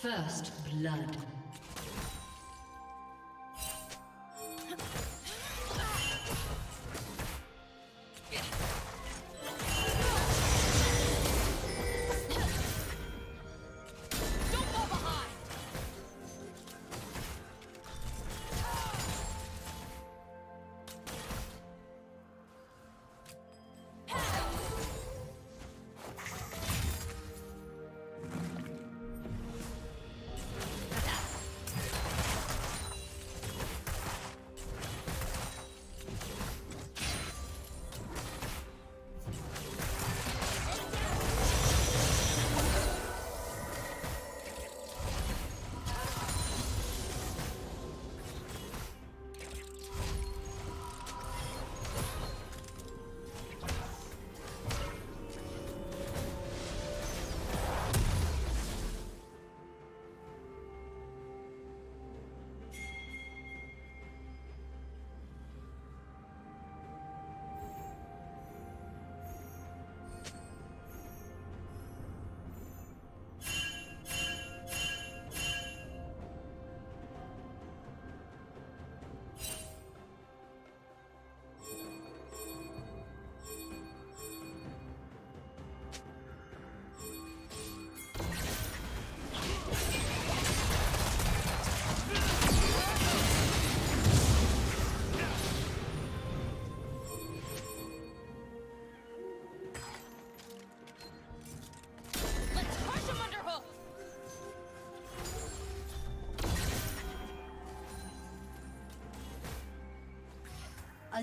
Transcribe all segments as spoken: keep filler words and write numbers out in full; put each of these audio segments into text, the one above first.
First blood. A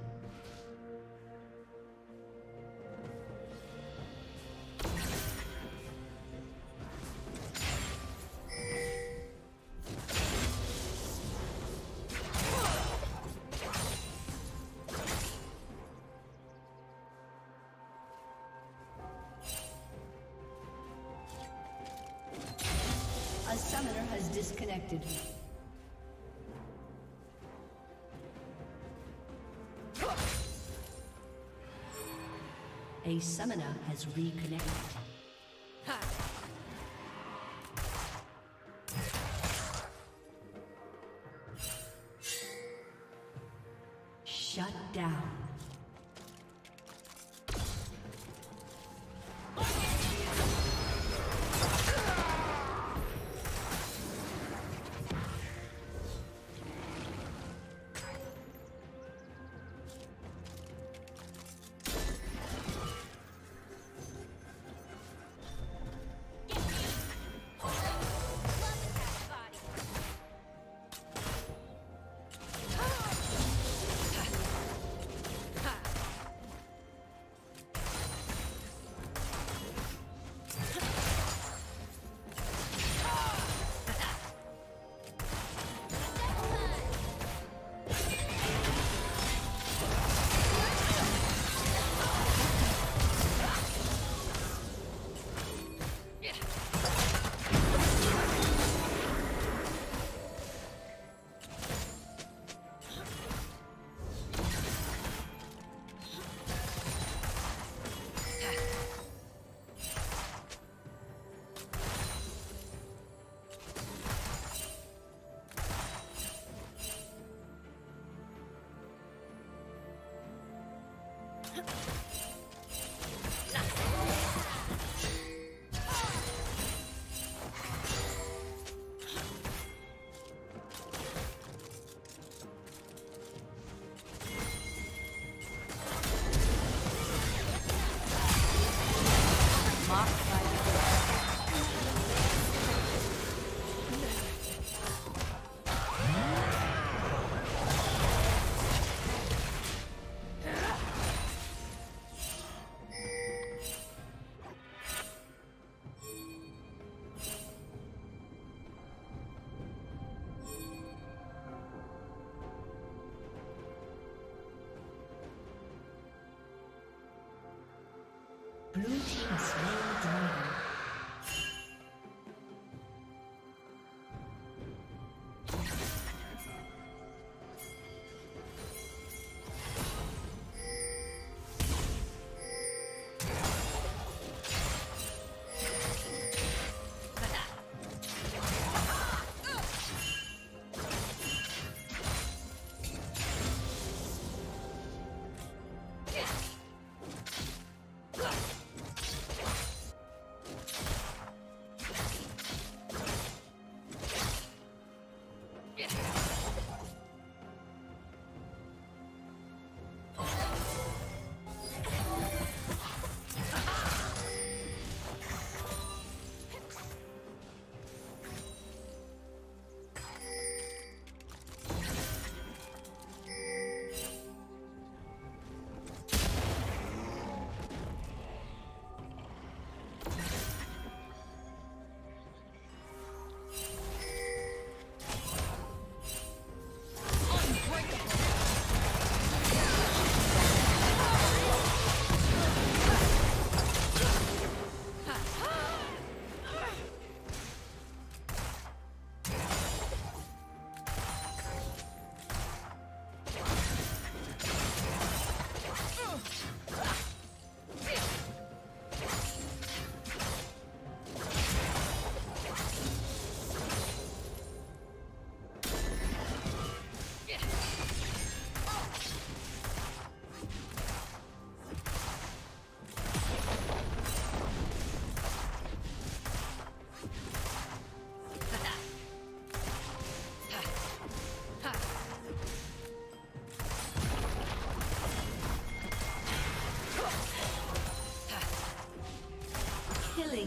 Disconnected. A summoner has reconnected. Blue team slain dragon.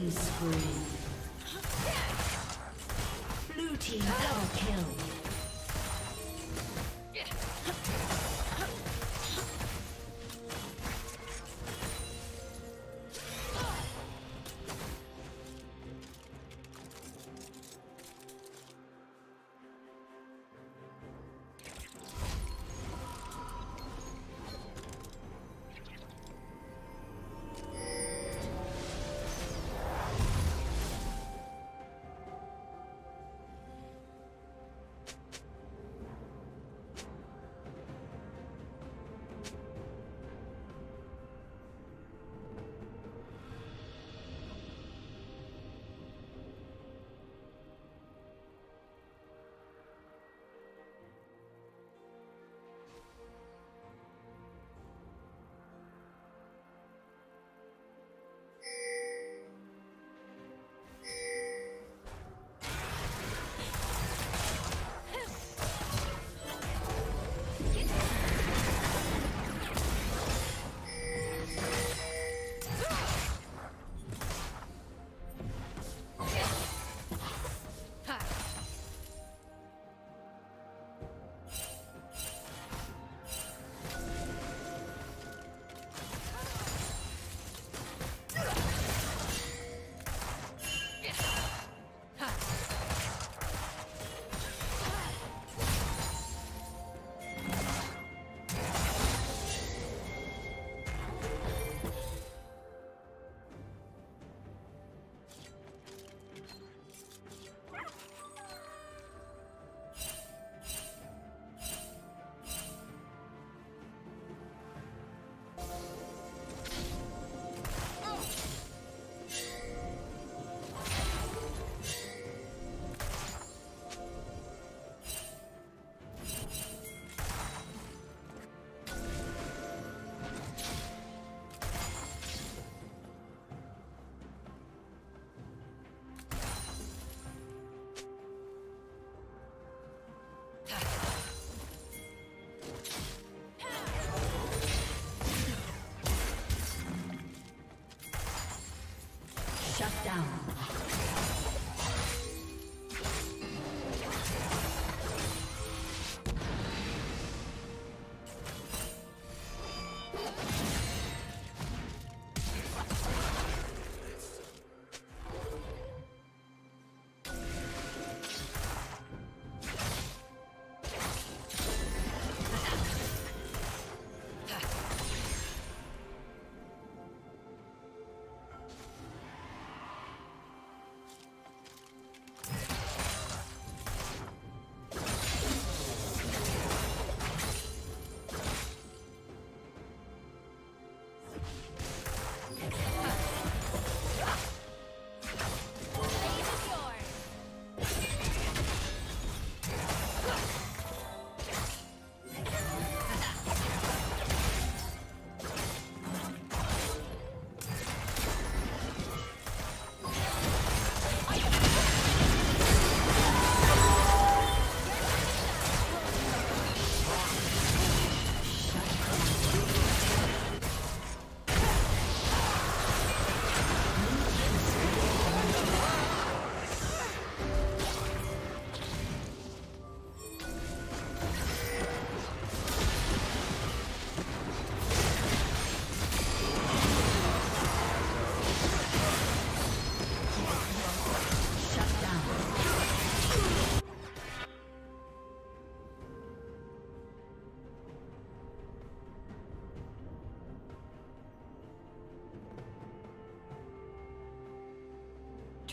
Killing spree. Blue team double kill. Shut down.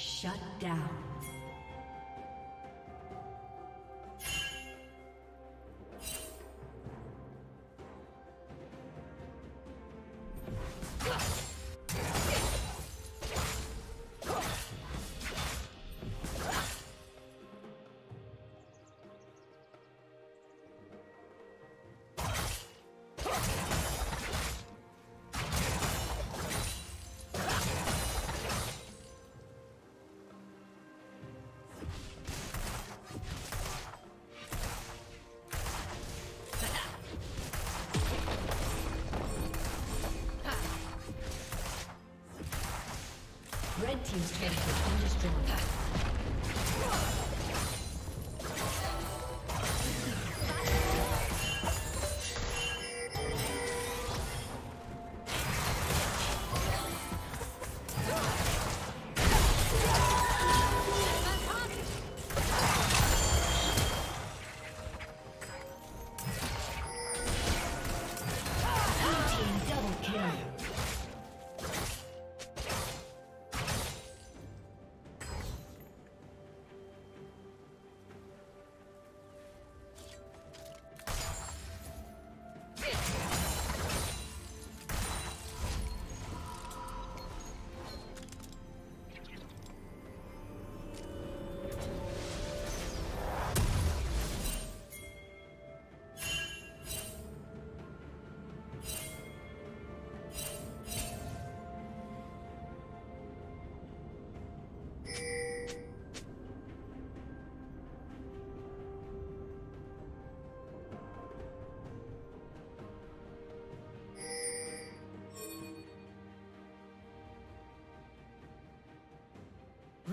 Shut down. Red team's turret has been destroyed.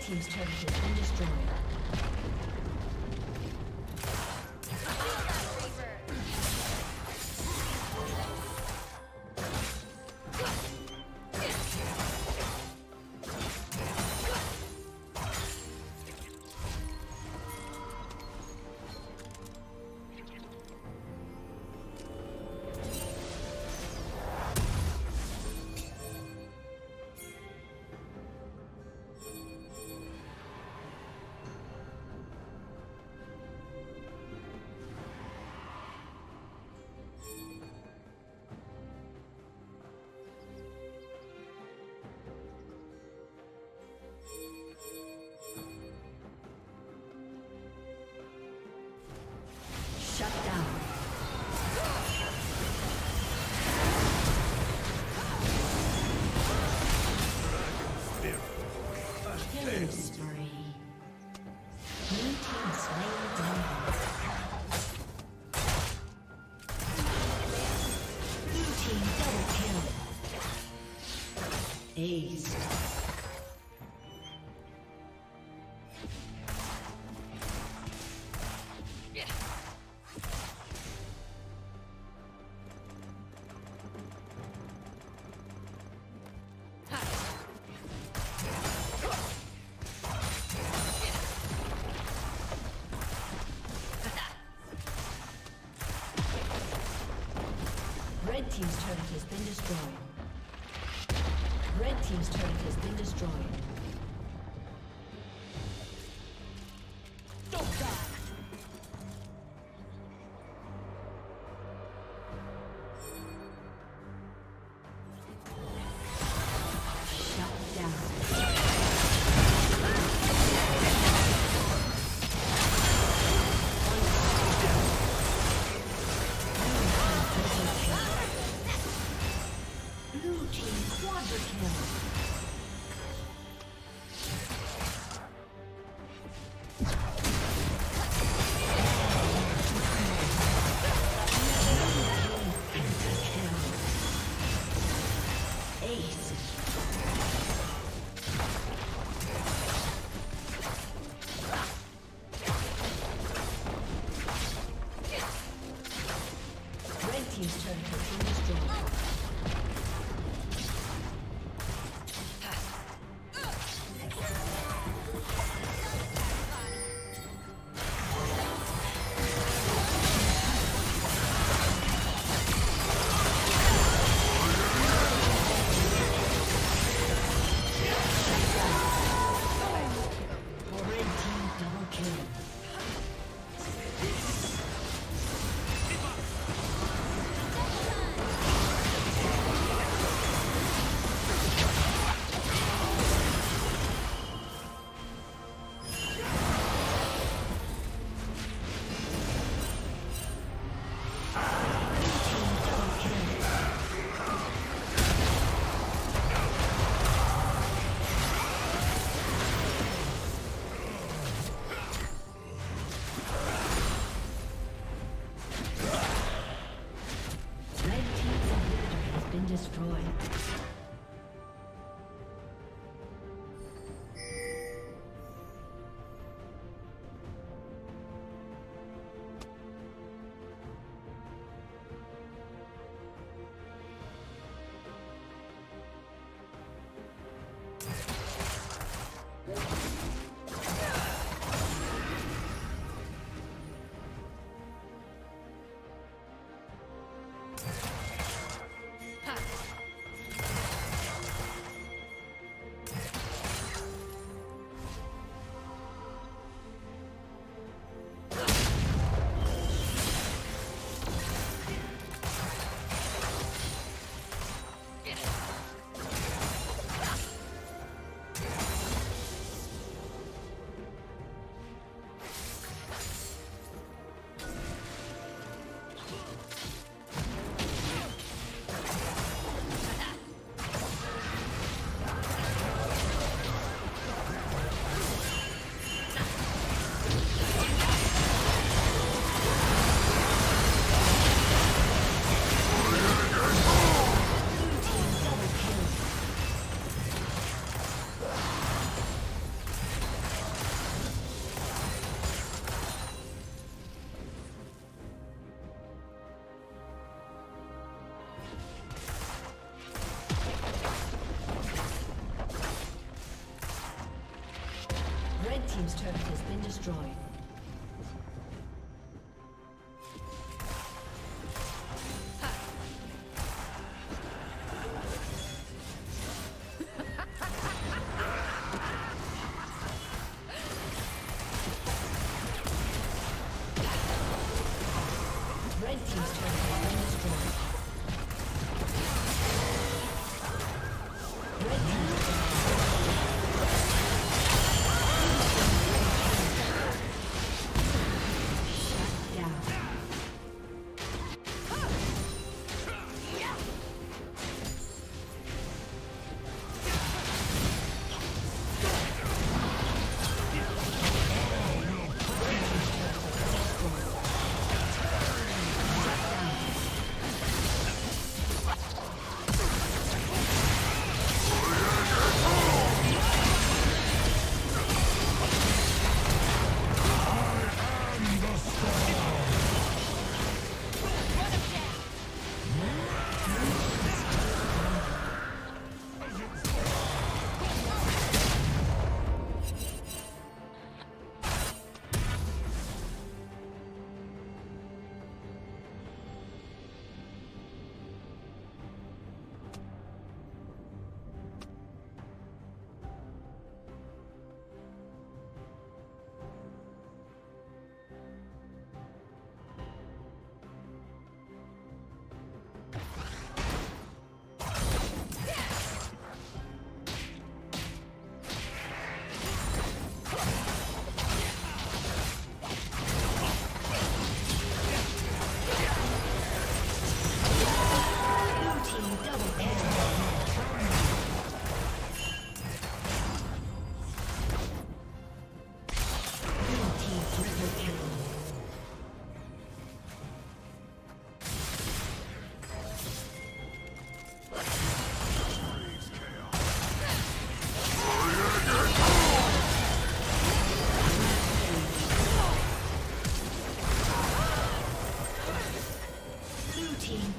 Team's turret has been destroyed. Ace. Red team's turret has been destroyed. Red team's turret has been destroyed. Don't die! destroyed.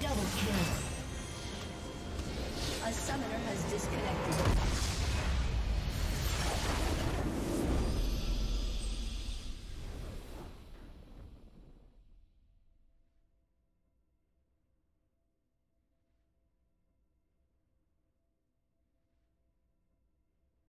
Double kill. A summoner has disconnected.